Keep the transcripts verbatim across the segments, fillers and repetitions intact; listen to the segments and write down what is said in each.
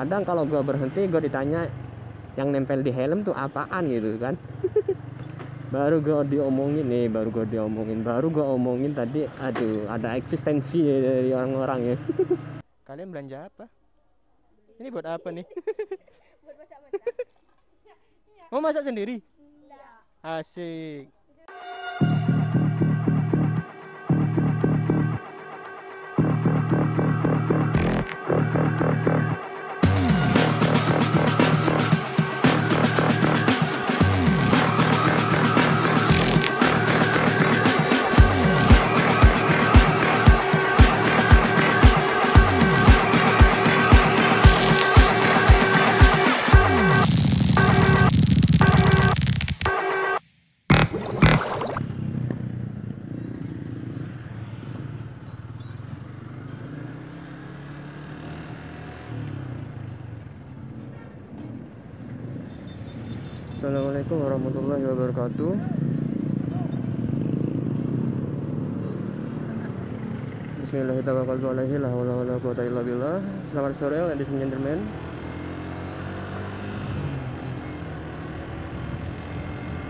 kadang kalau gue berhenti gue ditanya yang nempel di helm tuh apaan gitu kan. Baru gue diomongin nih, baru gue diomongin, baru gue omongin tadi, aduh ada eksistensi ya dari orang-orang ya. Kalian belanja apa? Ini buat apa nih? Buat masak-masak. Mau masak sendiri? Enggak. Asik. Assalamualaikum warahmatullahi wabarakatuh. Bismillahirrahmanirrahim. La haula wala quwwata illa billah. Selamat sore ladies and gentlemen.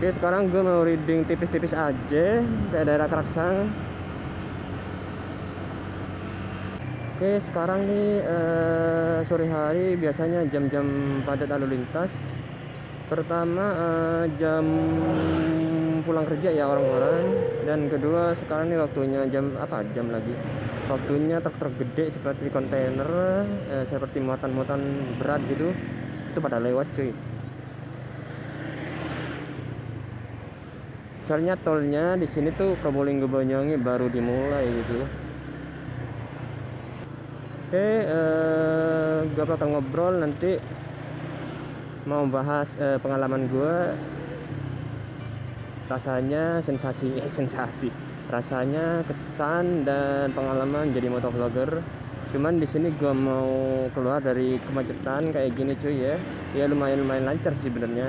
Oke, sekarang gue mau reading tipis-tipis aja dari daerah Karaksang. Oke, sekarang nih eh, sore hari biasanya jam-jam padat lalu lintas. Pertama eh, jam pulang kerja ya orang-orang, dan kedua sekarang nih waktunya jam apa jam lagi waktunya truk-truk gede seperti kontainer eh, seperti muatan-muatan berat gitu itu pada lewat cuy. Soalnya tolnya di sini tuh Probolinggo Banyuwangi baru dimulai gitu. Oke, eh, gue bakal ngobrol nanti mau bahas eh, pengalaman gue, rasanya sensasi eh, sensasi rasanya kesan dan pengalaman jadi motovlogger. Cuman di sini gue mau keluar dari kemacetan kayak gini cuy ya. Ya lumayan lumayan lancar sih benernya,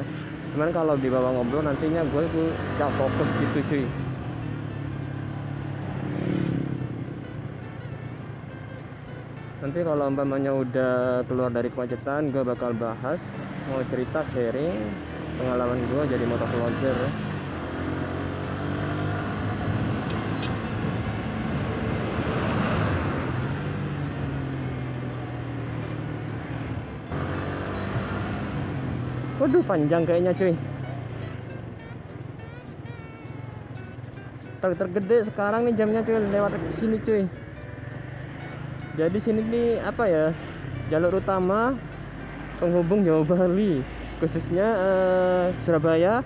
cuman kalau dibawa ngobrol nantinya gue tuh gak fokus gitu cuy. Nanti kalau umpamanya udah keluar dari kemacetan gue bakal bahas, mau cerita sharing pengalaman gue jadi motovlogger. Waduh panjang kayaknya cuy. Truk-truk gede sekarang nih jamnya cuy lewat sini cuy. Jadi sini nih apa ya, jalur utama penghubung Jawa Bali, khususnya eh, Surabaya,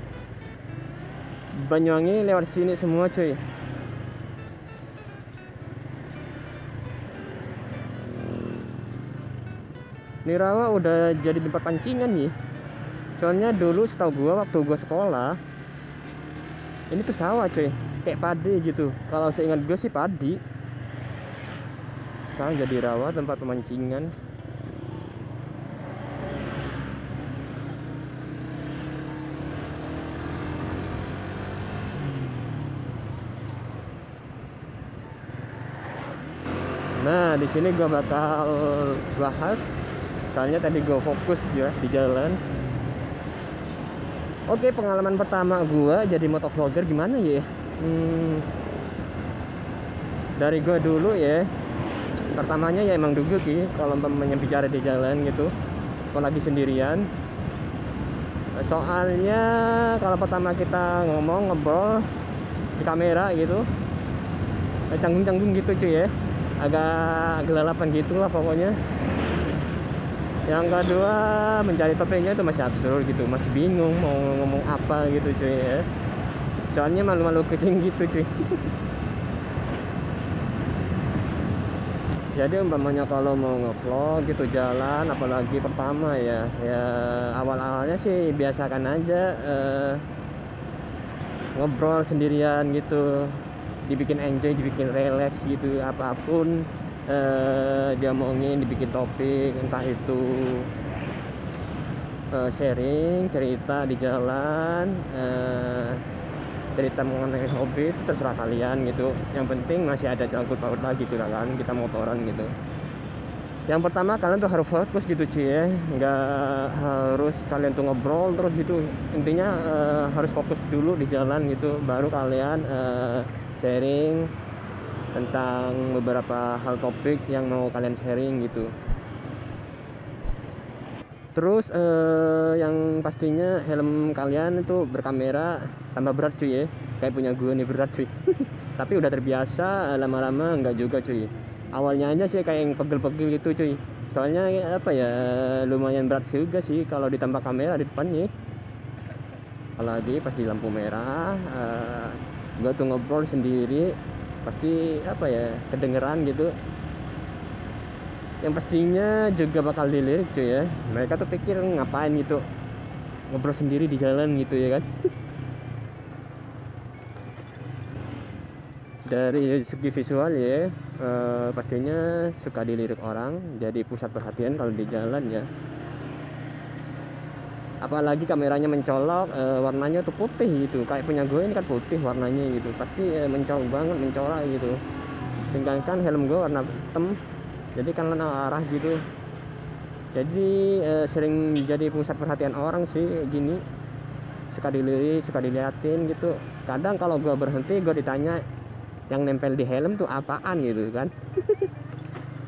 Banyuwangi lewat sini semua cuy. Nirawa udah jadi tempat pancingan nih. Soalnya dulu setahu gua waktu gua sekolah ini tuh sawah cuy, kayak padi gitu. Kalau seingat gua sih padi. Sekarang jadi rawa tempat pemancingan. Nah, di sini gue bakal bahas. Soalnya tadi gue fokus ya di jalan. Oke, pengalaman pertama gue jadi motovlogger gimana ya? Hmm, dari gue dulu ya. Pertamanya ya emang duduk sih kalau temennya bicara di jalan gitu, apalagi sendirian. Soalnya kalau pertama kita ngomong ngobrol di kamera gitu, canggung-canggung gitu cuy ya, agak gelalapan gitu lah pokoknya. Yang kedua mencari topiknya itu masih absurd gitu, masih bingung mau ngomong apa gitu cuy ya. Soalnya malu-malu kucing gitu cuy. Jadi umpamanya kalau mau ngevlog gitu jalan, apalagi pertama ya, ya awal-awalnya sih biasakan aja eh, ngobrol sendirian gitu, dibikin enjoy, dibikin relax gitu, apapun eh, dia mauin dibikin topik, entah itu eh, sharing, cerita di jalan, eh, cerita mengenai hobi itu terserah kalian gitu. Yang penting masih ada cangkut paut lagi gitu kan, kita motoran gitu. Yang pertama kalian tuh harus fokus gitu Ci ya, nggak harus kalian tuh ngobrol terus gitu, intinya uh, harus fokus dulu di jalan gitu, baru kalian uh, sharing tentang beberapa hal topik yang mau kalian sharing gitu. Terus uh, yang pastinya helm kalian itu berkamera tambah berat cuy ya, kayak punya gue nih berat cuy tapi udah terbiasa, lama-lama nggak juga cuy. Awalnya aja sih kayak yang pegel-pegel gitu cuy, soalnya apa ya, lumayan berat juga sih kalau ditambah kamera di depannya. Apalagi pas di lampu merah, uh, gue tuh ngobrol sendiri pasti apa ya, kedengeran gitu. Yang pastinya juga bakal dilirik cuy ya, mereka tuh pikir ngapain gitu ngobrol sendiri di jalan gitu ya kan. Dari segi visual ya, eh, pastinya suka dilirik orang, jadi pusat perhatian kalau di jalan ya. Apalagi kameranya mencolok, eh, warnanya tuh putih gitu, kayak punya gue ini kan putih warnanya gitu, pasti eh, mencolok banget, mencorak gitu. Sedangkan helm gue warna hitam, jadi kan warna arah gitu, jadi eh, sering jadi pusat perhatian orang sih gini. Suka dilirik, suka diliatin gitu. Kadang kalau gue berhenti, gue ditanya yang nempel di helm tuh apaan gitu kan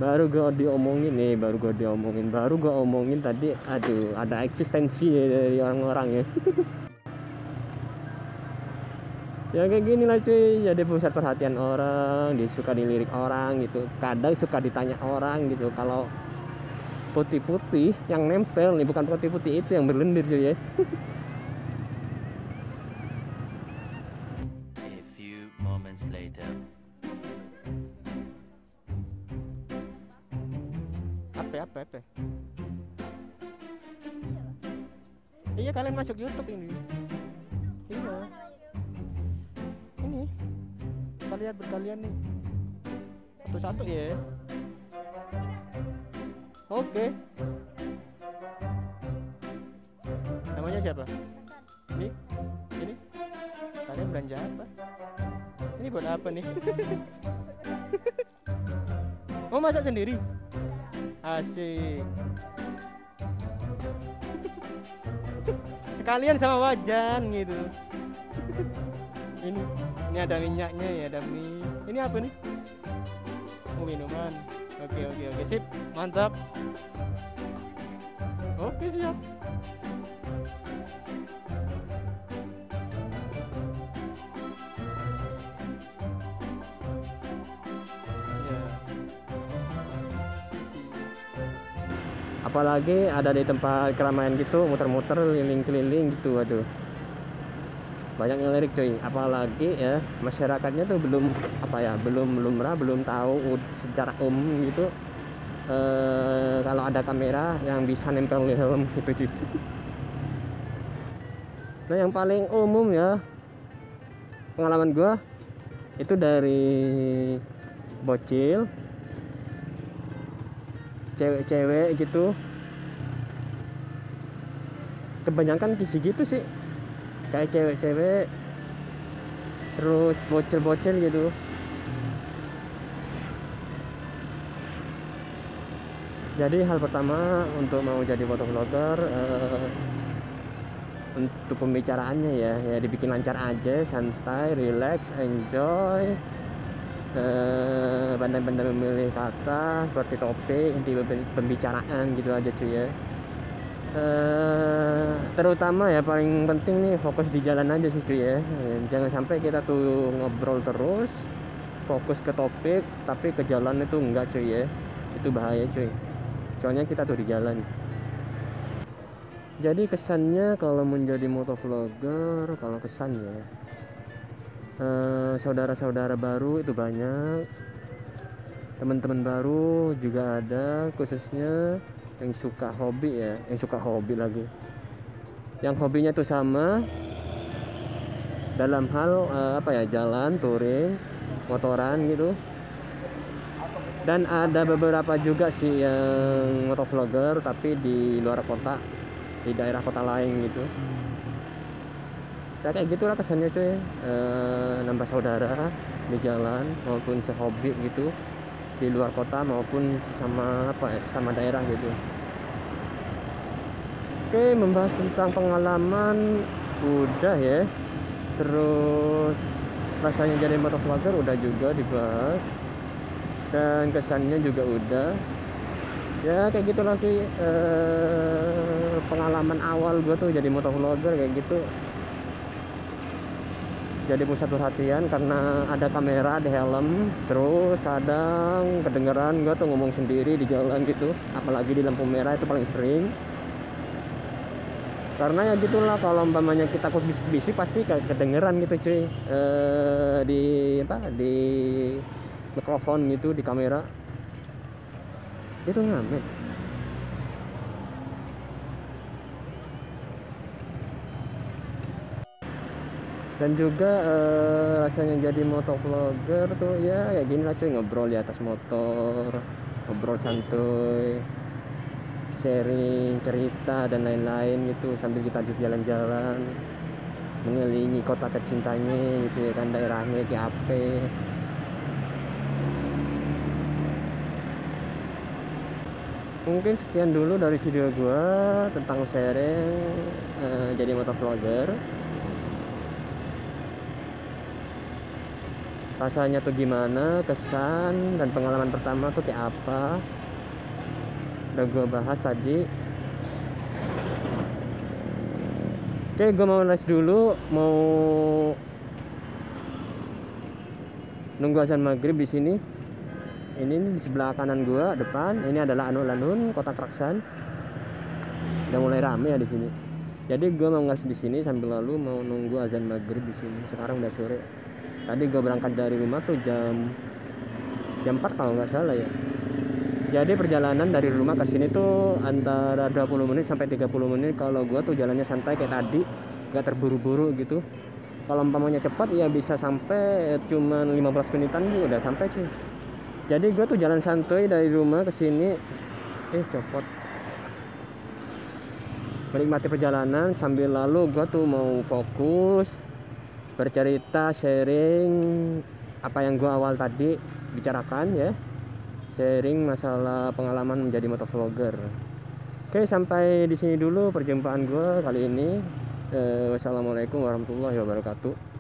baru gue diomongin nih baru gue diomongin baru gue omongin tadi, aduh ada eksistensi ya dari orang-orang ya ya kayak gini lah cuy, jadi pusat perhatian orang, disuka dilirik orang gitu. Kadang suka ditanya orang gitu kalau putih-putih yang nempel nih, bukan putih-putih itu yang berlendir cuy ya apa apa iya kalian masuk YouTube ini iya ini kita lihat berkalian nih satu-satu ya. Oke, namanya siapa ini? Ini kalian belanja apa ini, buat apa nih? Mau masak sendiri? Asik. Sekalian sama wajan gitu. Ini ini ada minyaknya ya, ada mie. Ini apa nih? Oh, minuman. Oke oke oke sip, mantap. Oke siap. Apalagi ada di tempat keramaian gitu, muter-muter keliling-keliling gitu, aduh banyak yang lirik cuy. Apalagi ya masyarakatnya tuh belum apa ya, belum belum merah, belum tahu secara umum gitu e, kalau ada kamera yang bisa nempel di helm gitu cuy. Nah yang paling umum ya pengalaman gua itu dari bocil cewek-cewek gitu, kebanyakan kisi gitu sih, kayak cewek-cewek terus bocil-bocil gitu. Jadi hal pertama untuk mau jadi foto vlogger, uh, untuk pembicaraannya ya, ya dibikin lancar aja, santai, relax, enjoy. Benar-benar memilih kata seperti topik, inti pembicaraan gitu aja cuy ya. E, terutama ya paling penting nih fokus di jalan aja sih cuy ya, e, jangan sampai kita tuh ngobrol terus fokus ke topik tapi ke jalan itu enggak cuy ya, itu bahaya cuy, soalnya kita tuh di jalan. Jadi kesannya kalau menjadi motovlogger, kalau kesannya Uh, saudara-saudara baru itu banyak, teman-teman baru juga ada, khususnya yang suka hobi ya, yang suka hobi lagi, yang hobinya tuh sama dalam hal uh, apa ya, jalan, touring, motoran gitu. Dan ada beberapa juga sih yang motovlogger tapi di luar kota, di daerah kota lain gitu. Ya kayak gitulah kesannya cuy, e, nambah saudara di jalan maupun sehobi gitu, di luar kota maupun sama apa ya, sama daerah gitu. Oke, membahas tentang pengalaman udah ya, terus rasanya jadi motovlogger udah juga dibahas, dan kesannya juga udah. Ya kayak gitu nanti eh, pengalaman awal gue tuh jadi motovlogger kayak gitu, jadi pusat perhatian karena ada kamera di helm. Terus kadang kedengeran gue tuh ngomong sendiri di jalan gitu, apalagi di lampu merah itu paling sering. Karena ya gitulah, kalau umpamanya kita takut bisik-bisik pasti kedengeran gitu cuy, e, di apa di mikrofon gitu, di kamera itu ngamet. Dan juga eh, rasanya jadi motovlogger tuh ya kayak gini lah cuy, ngobrol di atas motor, ngobrol santuy, sharing cerita dan lain-lain gitu, sambil kita jalan-jalan mengelilingi kota tercintanya gitu ya kan, daerahnya kayak apa. Mungkin sekian dulu dari video gua tentang sharing eh, jadi motovlogger, rasanya tuh gimana, kesan dan pengalaman pertama tuh kayak apa, udah gue bahas tadi. Oke, gue mau les dulu, mau nunggu azan maghrib di sini. Ini di sebelah kanan gue depan ini adalah Anu Lanun, Kota Kraksan. Udah mulai rame ya di sini. Jadi gue mau les di sini sambil lalu mau nunggu azan maghrib di sini. Sekarang udah sore. Tadi gue berangkat dari rumah tuh jam jam empat kalau nggak salah ya. Jadi perjalanan dari rumah ke sini tuh antara dua puluh menit sampai tiga puluh menit kalau gue tuh jalannya santai kayak tadi, nggak terburu-buru gitu. Kalau umpamanya cepat ya bisa sampai cuman lima belas menitan tuh udah sampai sih. Jadi gue tuh jalan santai dari rumah ke sini, eh copot. Menikmati perjalanan sambil lalu gue tuh mau fokus bercerita, sharing apa yang gua awal tadi bicarakan ya, sharing masalah pengalaman menjadi motovlogger. Oke, sampai di sini dulu perjumpaan gua kali ini. Eh, wassalamualaikum warahmatullahi wabarakatuh.